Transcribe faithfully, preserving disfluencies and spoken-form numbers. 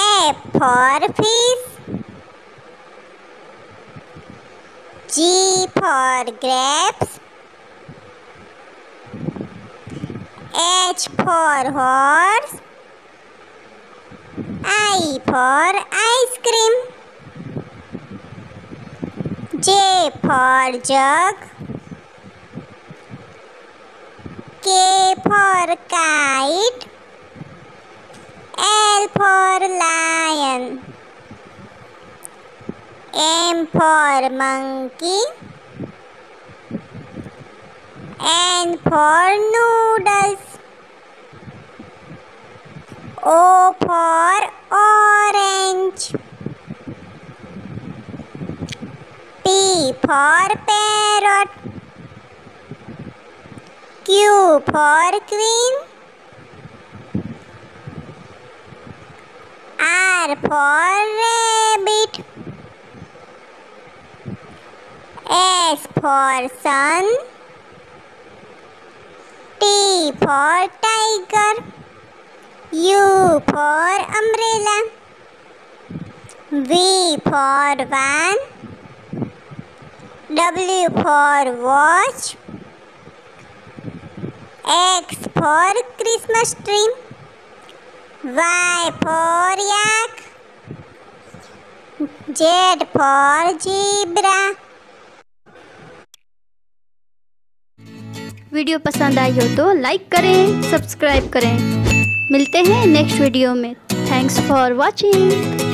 F for fish. G for grapes. H for horse. I for ice cream. J for jug. K for kite. L for lion. M for monkey. N for noodles. O for orange. P for parrot. Q for queen. R for rabbit. S for sun. T for tiger. U for umbrella. V for van. W for watch. X for Christmas tree. Y for yak. Z for zebra. Video पसंद आई हो तो like करें, subscribe करें। मिलते हैं next video में। Thanks for watching.